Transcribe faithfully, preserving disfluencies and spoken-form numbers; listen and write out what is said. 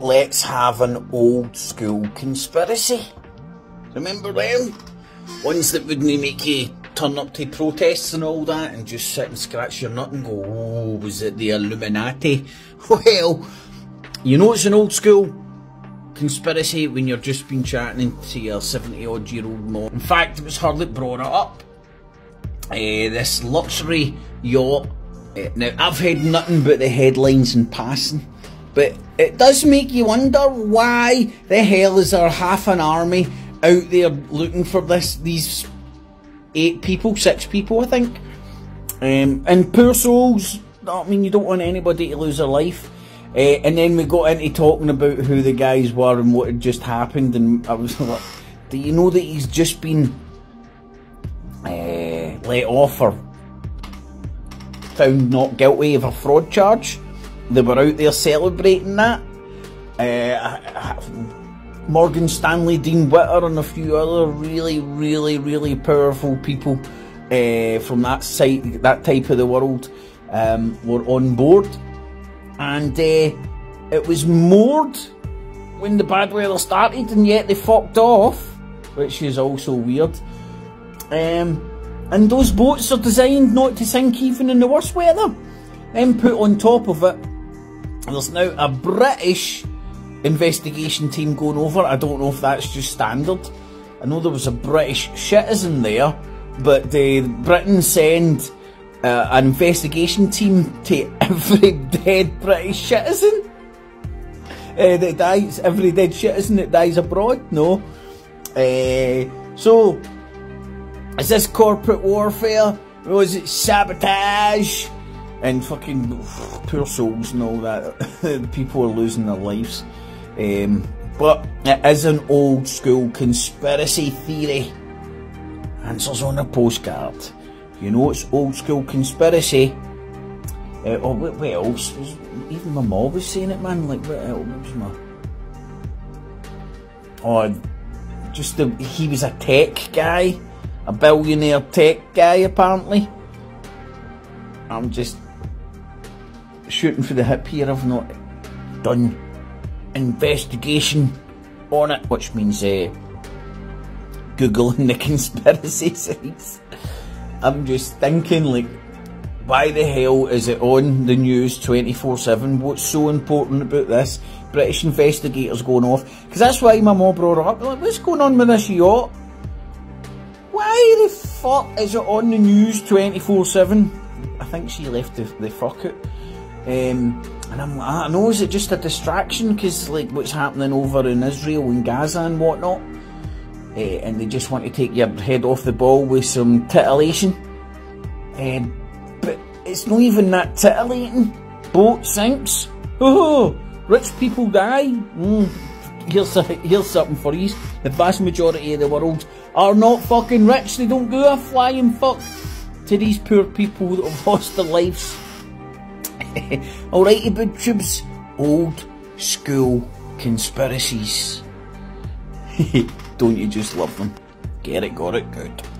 let's have an old school conspiracy. Remember them? Ones that wouldn't make you turn up to protests and all that and just sit and scratch your nut and go, oh, was it the Illuminati? Well, you know it's an old school conspiracy when you're just been chatting to your seventy odd year old mom. In fact, it was her that brought it up. Uh, this luxury yacht. Uh, now, I've heard nothing but the headlines in passing, but it does make you wonder why the hell is there half an army out there looking for this? These eight people, six people, I think. Um, and poor souls, I mean, you don't want anybody to lose their life. Uh, and then we got into talking about who the guys were and what had just happened, and I was like, do you know that he's just been Uh, let off or found not guilty of a fraud charge? They were out there celebrating that. Uh, Morgan Stanley, Dean Witter and a few other really, really, really powerful people uh, from that side, that type of the world um, were on board, and uh, it was moored when the bad weather started, and yet they fucked off, which is also weird. Um, and those boats are designed not to sink even in the worst weather. Then put on top of it, there's now a British investigation team going over. I don't know if that's just standard. I know there was a British citizen there, but uh, Britain sent uh, an investigation team to every dead British citizen uh, that dies, every dead citizen that dies abroad. No, uh, so. Is this corporate warfare? Was it sabotage? And fucking pff, poor souls and all that. People are losing their lives. Um, but it is an old school conspiracy theory. Answers on a postcard. You know it's old school conspiracy. Uh, oh, what, what else? Even my mom was saying it, man. Like, what else was my... Oh, just the... He was a tech guy. A billionaire tech guy, apparently. I'm just shooting for the hip here. I've not done investigation on it, which means uh, Googling the conspiracy sites. I'm just thinking, like, why the hell is it on the news twenty-four seven? What's so important about this? British investigators going off. Because that's why my mum brought her up. Like, what's going on with this yacht? Why the fuck is it on the news twenty-four seven? I think she left the, the fuck out. Um, and I'm like, I know, is it just a distraction? Because, like, what's happening over in Israel and Gaza and whatnot. Uh, and they just want to take your head off the ball with some titillation. Um, but it's not even that titillating. Boat sinks. Oh, rich people die. Mm. Here's, a, here's something for you. The vast majority of the world are not fucking rich. They don't give a flying fuck to these poor people that have lost their lives. Alrighty, big tubes. Old school conspiracies. Don't you just love them? Get it, got it, good.